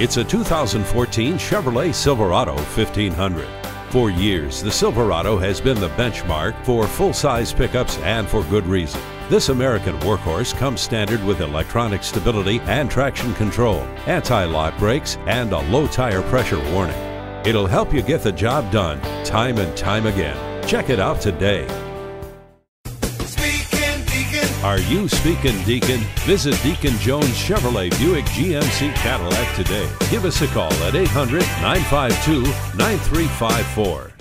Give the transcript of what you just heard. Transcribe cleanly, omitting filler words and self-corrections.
It's a 2014 Chevrolet Silverado 1500. For years, the Silverado has been the benchmark for full-size pickups, and for good reason. This American workhorse comes standard with electronic stability and traction control, anti-lock brakes, and a low tire pressure warning. It'll help you get the job done time and time again. Check it out today. Are you speaking Deacon? Visit Deacon Jones Chevrolet Buick GMC Cadillac today. Give us a call at 800-952-9354.